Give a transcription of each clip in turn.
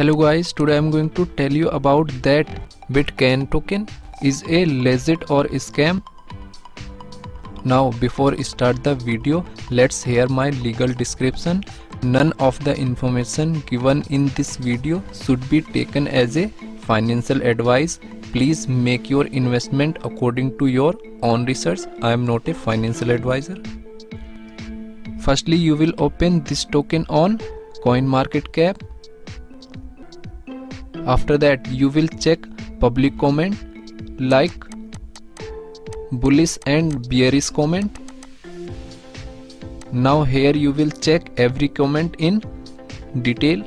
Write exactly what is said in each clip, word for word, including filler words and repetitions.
Hello guys, today I'm going to tell you about that BitKan token is a legit or a scam. Now before I start the video, let's hear my legal description. None of the information given in this video should be taken as a financial advice. Please make your investment according to your own research. I am not a financial advisor. Firstly, you will open this token on CoinMarketCap. After that, you will check public comment like bullish and bearish comment. Now here you will check every comment in detail.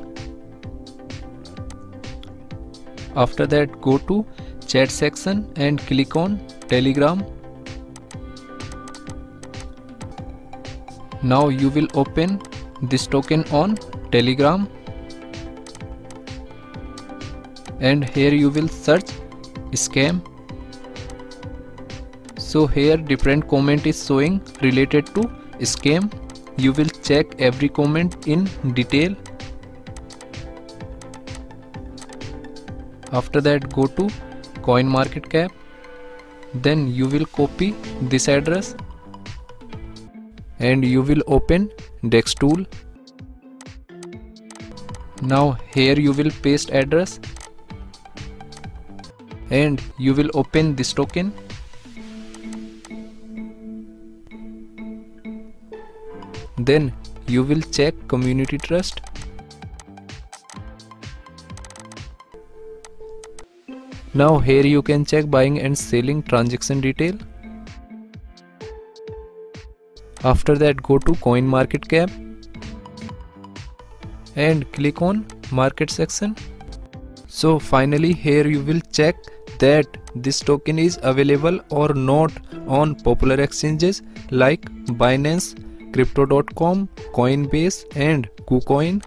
After that, go to chat section and click on Telegram. Now you will open this token on Telegram. And here you will search scam. So here different comment is showing related to scam. You will check every comment in detail. After that, go to CoinMarketCap. Then you will copy this address and you will open Dex tool. Now here you will paste address and you will open this token. Then you will check community trust. Now here you can check buying and selling transaction detail. After that, go to CoinMarketCap and click on market section. So finally here you will check that this token is available or not on popular exchanges like Binance, Crypto dot com, Coinbase and KuCoin.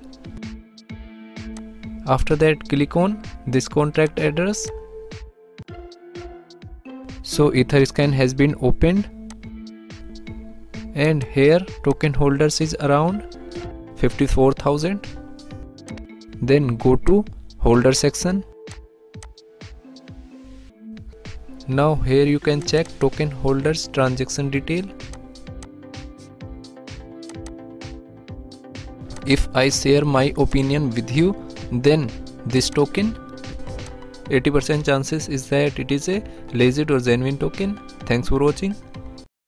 After that, click on this contract address. So EtherScan has been opened and here token holders is around fifty-four thousand. Then go to holder section. Now here you can check token holders transaction detail. If I share my opinion with you, then this token eighty percent chances is that it is a legit or genuine token. Thanks for watching.